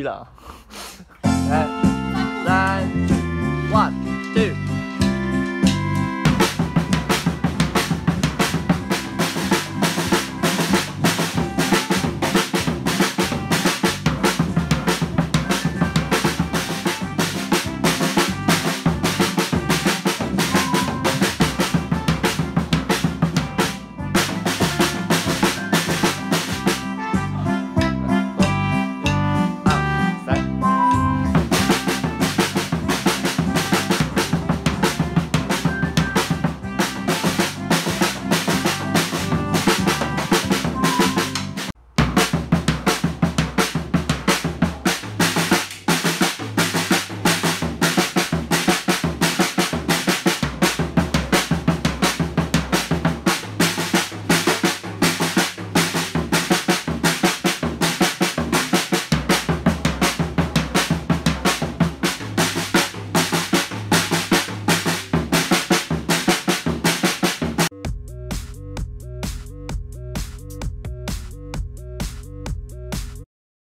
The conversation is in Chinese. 机了。来，三。